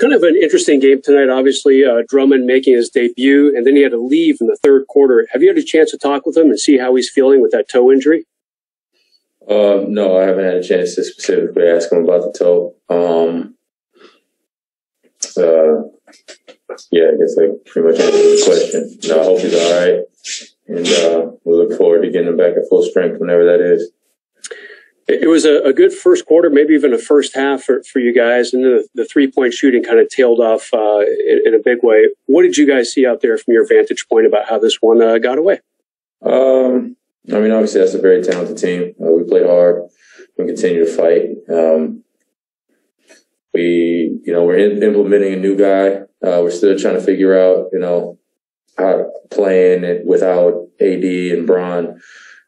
Kind of an interesting game tonight, obviously. Drummond making his debut, and then he had to leave in the third quarter. Have you had a chance to talk with him and see how he's feeling with that toe injury? No, I haven't had a chance to specifically ask him about the toe. Yeah, I guess I pretty much answered the question. No, I hope he's all right, and we look forward to getting him back at full strength whenever that is. It was a good first quarter, maybe even a first half for you guys, and the three-point shooting kind of tailed off in a big way. What did you guys see out there from your vantage point about how this one got away? I mean, obviously, that's a very talented team. We played hard. We continue to fight. We're implementing a new guy. We're still trying to figure out, how playing it without AD and Bron,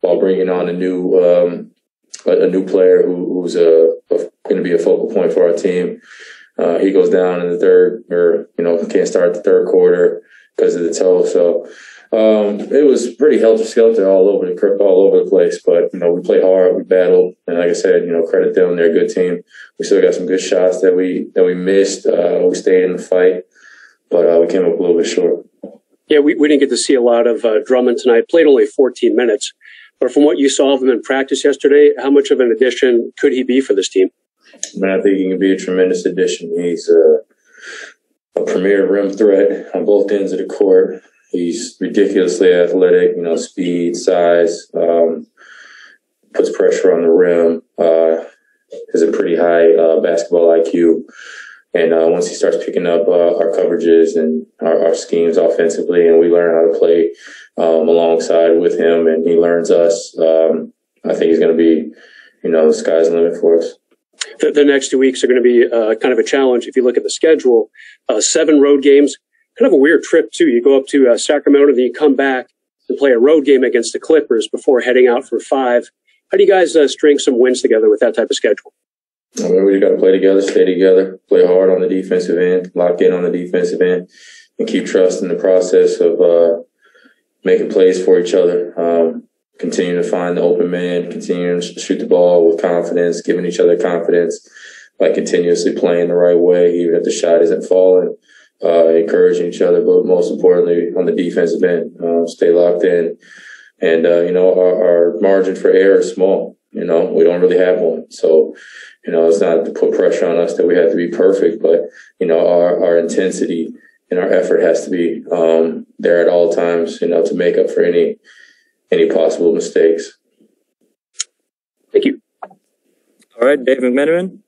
while bringing on a new player who's going to be a focal point for our team. He goes down in the third, or can't start the third quarter because of the toe. So it was pretty helter-skelter all over the place. But we play hard, we battled, and like I said, credit them. They're a good team. We still got some good shots that we missed. We stayed in the fight, but we came up a little bit short. Yeah, we didn't get to see a lot of Drummond tonight. Played only 14 minutes. But from what you saw of him in practice yesterday, how much of an addition could he be for this team? I think he can be a tremendous addition. He's a premier rim threat on both ends of the court. He's ridiculously athletic, speed, size, puts pressure on the rim, has a pretty high basketball IQ. And once he starts picking up our coverages and our schemes offensively, and we learn how to play alongside with him, and he learns us, I think he's going to be, the sky's the limit for us. The next 2 weeks are going to be kind of a challenge if you look at the schedule. 7 road games, kind of a weird trip, too. You go up to Sacramento, then you come back and play a road game against the Clippers before heading out for 5. How do you guys string some wins together with that type of schedule? I mean, we got to play together, stay together, play hard on the defensive end, lock in on the defensive end, and keep trust in the process of making plays for each other. Continue to find the open man, continue to shoot the ball with confidence, giving each other confidence by continuously playing the right way, even if the shot isn't falling, encouraging each other. But most importantly, on the defensive end, stay locked in. And, our margin for error is small. We don't really have one. So, it's not to put pressure on us that we have to be perfect, but, our intensity and our effort has to be there at all times, to make up for any possible mistakes. Thank you. All right, Dave McMenamin.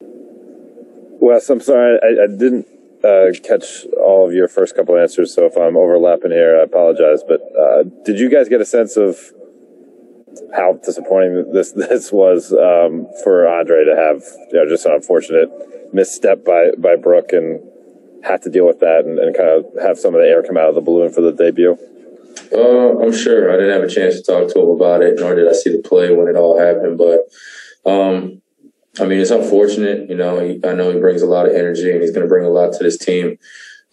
Wes, I'm sorry, I didn't catch all of your first couple answers, so if I'm overlapping here, I apologize. But did you guys get a sense of how disappointing this was for Andre to have just an unfortunate misstep by Brooke and have to deal with that and kind of have some of the air come out of the balloon for the debut? I'm sure. I didn't have a chance to talk to him about it, nor did I see the play when it all happened. But, I mean, it's unfortunate. I know he brings a lot of energy and he's going to bring a lot to this team.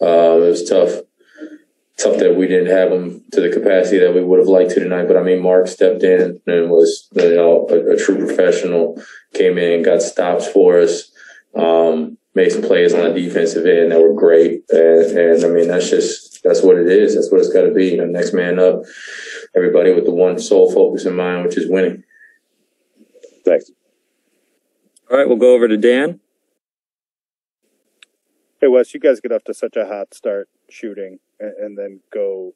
It was tough that we didn't have him to the capacity that we would have liked to tonight. But I mean, Marc stepped in and was, a true professional, came in, got stops for us, made some plays on the defensive end that were great. And I mean, that's what it is. That's what it's got to be. Next man up, everybody with the one sole focus in mind, which is winning. Thanks. All right, we'll go over to Dan. Hey, Wes, you guys get off to such a hot start shooting and then go,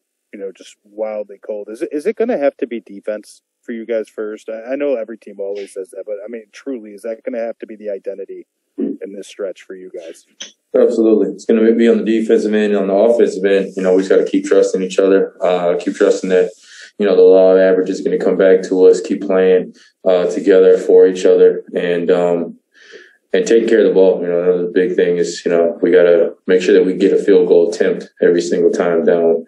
just wildly cold. Is it going to have to be defense for you guys first? I know every team always says that, but I mean, truly, is that going to have to be the identity in this stretch for you guys? Absolutely. It's going to be on the defensive end, on the offensive end. We just got to keep trusting each other, keep trusting that, the law of average is going to come back to us, keep playing together for each other, and take care of the ball. Another big thing is, we got to make sure that we get a field goal attempt every single time down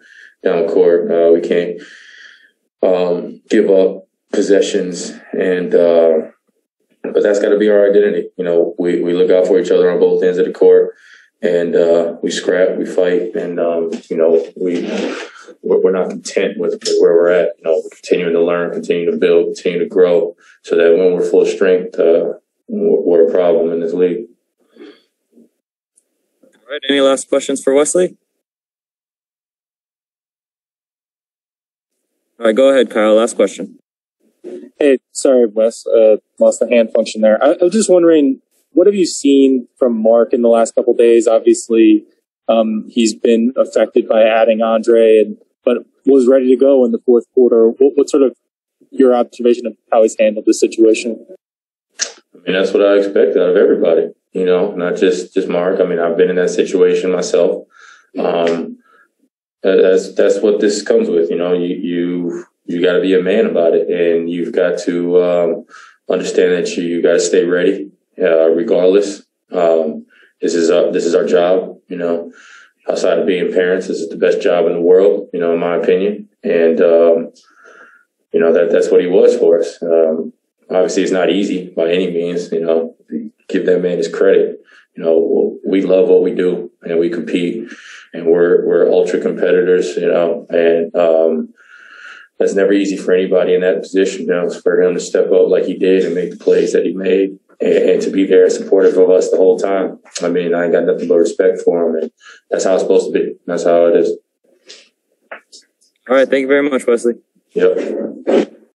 court. We can't give up possessions and but that's got to be our identity. We look out for each other on both ends of the court, and we scrap, we fight, and we're not content with where we're at. We're continuing to learn, continue to build, continue to grow, so that when we're full strength, we're a problem in this league. All right, any last questions for Wesley? All right, go ahead, Kyle. Last question. Hey, sorry, Wes. Lost the hand function there. I was just wondering, what have you seen from Marc in the last couple of days? Obviously, he's been affected by adding Andre, but was ready to go in the fourth quarter. What sort of your observation of how he's handled the situation? I mean, that's what I expect out of everybody, you know, not just Marc. I mean, I've been in that situation myself. That's what this comes with, you know. You got to be a man about it, and you've got to understand that you got to stay ready, regardless. This is our job, you know. Outside of being parents, this is the best job in the world, you know, in my opinion. And you know, that's what he was for us. Obviously, it's not easy by any means, you know. Give that man his credit. You know, we love what we do, and we compete, and we're ultra competitors, you know, and that's never easy for anybody in that position. You know, for him to step up like he did and make the plays that he made, and to be there and supportive of us the whole time. I mean, I ain't got nothing but respect for him, and that's how it's supposed to be. That's how it is. All right, thank you very much, Wesley. Yep.